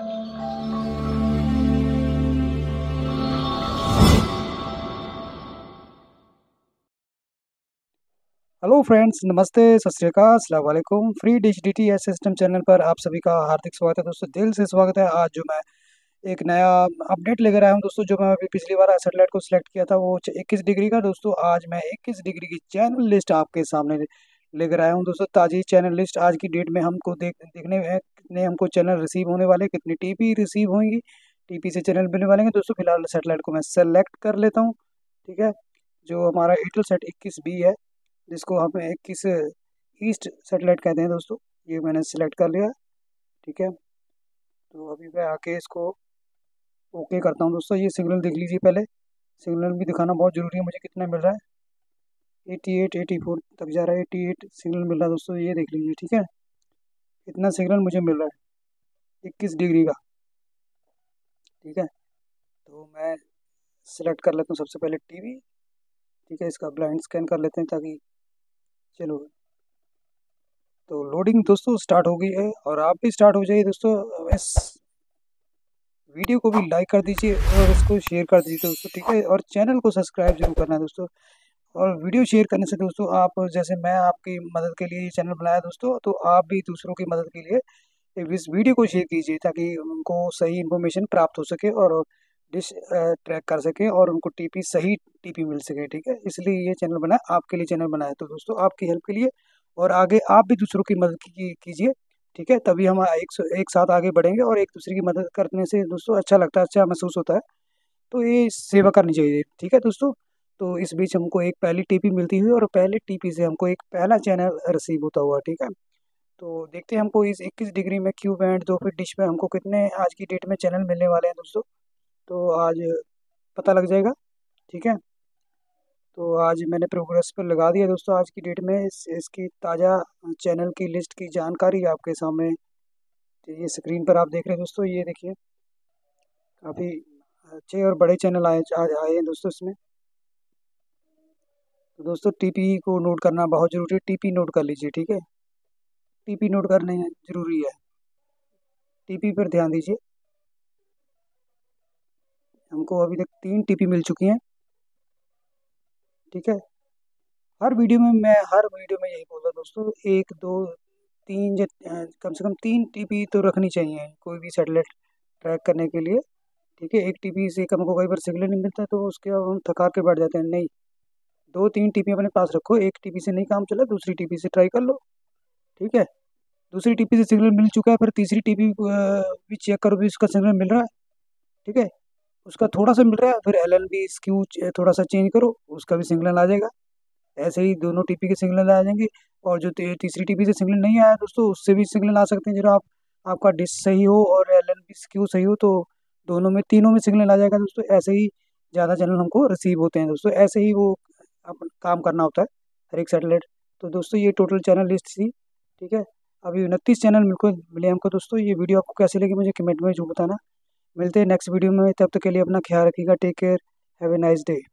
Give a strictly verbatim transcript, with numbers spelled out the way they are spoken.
Hello friends, नमस्ते, सत श्री अकाल, अस्सलाम वालेकुम। Free dish D T H system channel पर आप सभी का हार्दिक स्वागत है दोस्तों, दिल से स्वागत है। आज जो मैं एक नया अपडेट लेकर आया हूं दोस्तों, जो मैं अभी पिछली बार सैटेलाइट को सिलेक्ट किया था वो इक्कीस डिग्री का दोस्तों, आज मैं इक्कीस डिग्री की चैनल लिस्ट आपके सामने लेकर आया हूं दोस्तों। ताज़ी चैनल लिस्ट आज की डेट में हमको देख देखने में कितने हमको चैनल रिसीव होने वाले, कितने टीपी रिसीव होंगी, टीपी से चैनल मिलने वाले हैं दोस्तों। फिलहाल सैटेलाइट को मैं सेलेक्ट कर लेता हूँ, ठीक है, जो हमारा यूटेलसैट इक्कीस बी है, जिसको हम इक्कीस ईस्ट सैटेलाइट कहते हैं दोस्तों, ये मैंने सेलेक्ट कर लिया, ठीक है। तो अभी मैं आके इसको ओके करता हूँ दोस्तों। ये सिग्नल देख लीजिए, पहले सिग्नल भी दिखाना बहुत ज़रूरी है, मुझे कितना मिल रहा है, अठासी, चौरासी तक जा रहा है, अठासी सिग्नल मिल रहा है दोस्तों, ये देख लीजिए, ठीक है, इतना सिग्नल मुझे मिल रहा है इक्कीस डिग्री का, ठीक है। तो मैं सिलेक्ट कर लेता हूँ सबसे पहले टीवी, ठीक है, इसका ब्लाइंड स्कैन कर लेते हैं ताकि, चलो तो लोडिंग दोस्तों स्टार्ट हो गई है, और आप भी स्टार्ट हो जाइए दोस्तों। इस वीडियो को भी लाइक कर दीजिए और इसको शेयर कर दीजिए दोस्तों, ठीक है, और चैनल को सब्सक्राइब जरूर करना है दोस्तों। और वीडियो शेयर करने से दोस्तों आप, जैसे मैं आपकी मदद के लिए ये चैनल बनाया दोस्तों, तो आप भी दूसरों की मदद के लिए इस वीडियो को शेयर कीजिए ताकि उनको सही इन्फॉर्मेशन प्राप्त हो सके और डिश ट्रैक कर सके और उनको टीपी, सही टीपी मिल सके, ठीक है। इसलिए ये चैनल बनाया, आपके लिए चैनल बनाया, तो दोस्तों आपकी हेल्प के लिए, और आगे आप भी दूसरों की मदद की, कीजिए, ठीक है, तभी हम एक, एक साथ आगे बढ़ेंगे, और एक दूसरे की मदद करने से दोस्तों अच्छा लगता है, अच्छा महसूस होता है, तो ये सेवा करनी चाहिए, ठीक है दोस्तों। तो इस बीच हमको एक पहली टीपी मिलती हुई, और पहले टीपी से हमको एक पहला चैनल रिसीव होता हुआ, ठीक है। तो देखते हैं हमको इस इक्कीस डिग्री में क्यू बैंड दो फिट डिश में हमको कितने आज की डेट में चैनल मिलने वाले हैं दोस्तों, तो आज पता लग जाएगा, ठीक है। तो आज मैंने प्रोग्रेस पर लगा दिया दोस्तों, आज की डेट में इस, इसकी ताज़ा चैनल की लिस्ट की जानकारी आपके सामने, ये स्क्रीन पर आप देख रहे हैं दोस्तों, ये देखिए काफ़ी अच्छे और बड़े चैनल आए आज आए हैं दोस्तों इसमें। तो दोस्तों टीपी को नोट करना बहुत ज़रूरी है, टीपी नोट कर लीजिए, ठीक है, टीपी नोट करना ज़रूरी है, टीपी पर ध्यान दीजिए। हमको अभी तक तीन टीपी मिल चुकी हैं, ठीक है। हर वीडियो में मैं हर वीडियो में यही बोल रहा हूँ दोस्तों, एक दो तीन या कम से कम तीन टीपी तो रखनी चाहिए कोई भी सैटेलाइट ट्रैक करने के लिए, ठीक है। एक टीपी से हमको कई बार सिग्नल नहीं मिलता तो उसके हम थका के बैठ जाते हैं, नहीं, दो तीन टीपी अपने पास रखो, एक टीपी से नहीं काम चला दूसरी टीपी से ट्राई कर लो, ठीक है। दूसरी टीपी से सिग्नल मिल चुका है, फिर तीसरी टीपी भी चेक करो भी उसका सिग्नल मिल रहा है, ठीक है, उसका थोड़ा सा मिल रहा है, फिर एल एल बी स्क्यू थोड़ा सा चेंज करो, उसका भी सिग्नल आ जाएगा। ऐसे ही दोनों टीपी के सिग्नल आ जाएंगे, और जो तीसरी टीपी से सिग्नल नहीं आया दोस्तों उससे भी सिग्नल आ सकते हैं, जब आप, आपका डिश सही हो और एल एल बी स्क्यू सही हो तो दोनों में, तीनों में सिग्नल आ जाएगा दोस्तों। ऐसे ही ज़्यादा चैनल हमको रिसीव होते हैं दोस्तों, ऐसे ही वो अपन काम करना होता है हर एक सैटेलाइट। तो दोस्तों ये टोटल चैनल लिस्ट थी, ठीक है। अभी उनतीस चैनल मिलकर मिले हमको दोस्तों। ये वीडियो आपको कैसे लगी मुझे कमेंट में जो बताना। मिलते हैं नेक्स्ट वीडियो में, तब तक के लिए अपना ख्याल रखिएगा, take care, have a nice day.